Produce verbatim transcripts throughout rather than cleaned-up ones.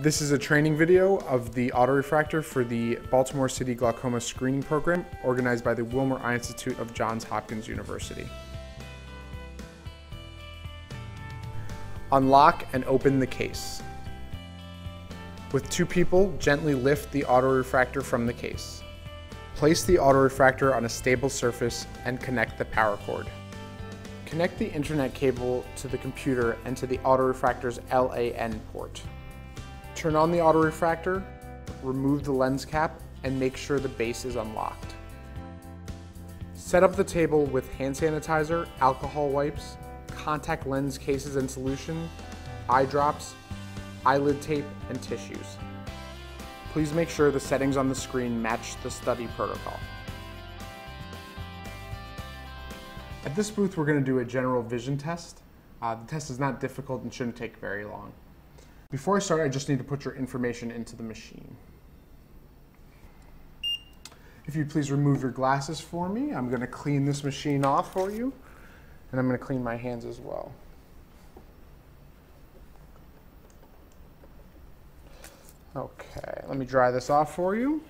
This is a training video of the Autorefractor for the Baltimore City Glaucoma Screening Program organized by the Wilmer Eye Institute of Johns Hopkins University. Unlock and open the case. With two people, gently lift the Autorefractor from the case. Place the Autorefractor on a stable surface and connect the power cord. Connect the internet cable to the computer and to the Autorefractor's LAN port. Turn on the Autorefractor, remove the lens cap, and make sure the base is unlocked. Set up the table with hand sanitizer, alcohol wipes, contact lens cases and solution, eye drops, eyelid tape, and tissues. Please make sure the settings on the screen match the study protocol. At this booth, we're going to do a general vision test. Uh, the test is not difficult and shouldn't take very long. Before I start, I just need to put your information into the machine. If you'd please remove your glasses for me, I'm going to clean this machine off for you, and I'm going to clean my hands as well. Okay, let me dry this off for you.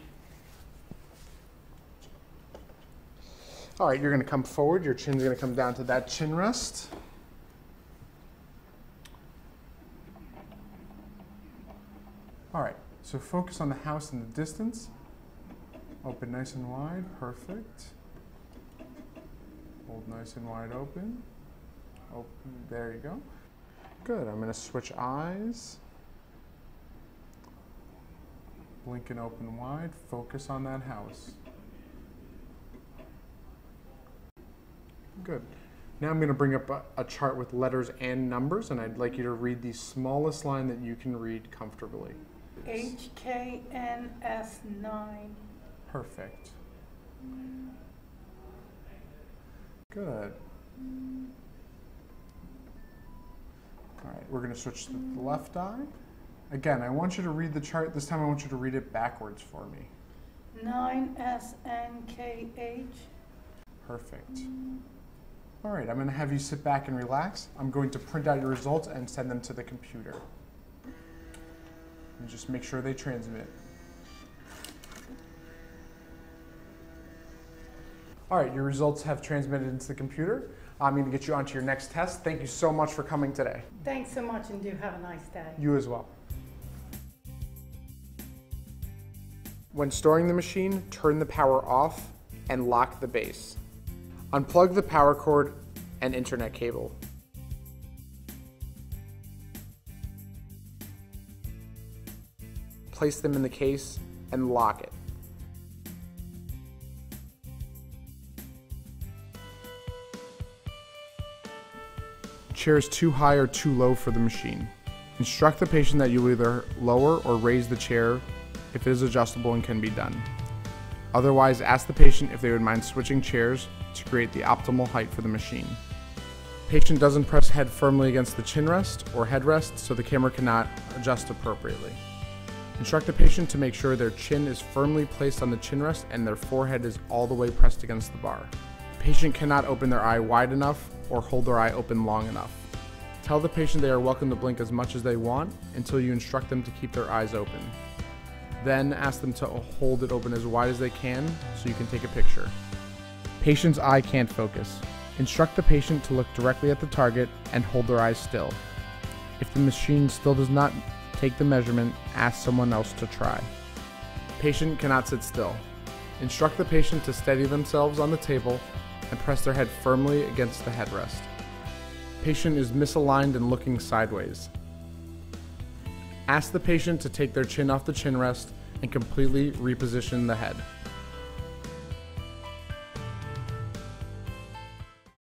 All right, you're going to come forward. Your chin's going to come down to that chin rest. All right, so focus on the house in the distance. Open nice and wide, perfect. Hold nice and wide open. Open, there you go. Good, I'm going to switch eyes. Blink and open wide, focus on that house. Good. Now I'm going to bring up a, a chart with letters and numbers, and I'd like you to read the smallest line that you can read comfortably. H K N S nine. Perfect. Good. All right, we're going to switch to the left eye. Again, I want you to read the chart. This time I want you to read it backwards for me. nine S N K H. Perfect. All right, I'm going to have you sit back and relax. I'm going to print out your results and send them to the computer. And just make sure they transmit. All right, your results have transmitted into the computer. I'm going to get you onto your next test. Thank you so much for coming today. Thanks so much, and do have a nice day. You as well. When storing the machine, turn the power off and lock the base. Unplug the power cord and internet cable. Place them in the case and lock it. Chairs too high or too low for the machine. Instruct the patient that you will either lower or raise the chair if it is adjustable and can be done. Otherwise, ask the patient if they would mind switching chairs to create the optimal height for the machine. Patient doesn't press head firmly against the chin rest or headrest, so the camera cannot adjust appropriately. Instruct the patient to make sure their chin is firmly placed on the chin rest and their forehead is all the way pressed against the bar. Patient cannot open their eye wide enough or hold their eye open long enough. Tell the patient they are welcome to blink as much as they want until you instruct them to keep their eyes open. Then ask them to hold it open as wide as they can so you can take a picture. Patient's eye can't focus. Instruct the patient to look directly at the target and hold their eyes still. If the machine still does not take the measurement, ask someone else to try. Patient cannot sit still. Instruct the patient to steady themselves on the table and press their head firmly against the headrest. Patient is misaligned and looking sideways. Ask the patient to take their chin off the chin rest and completely reposition the head.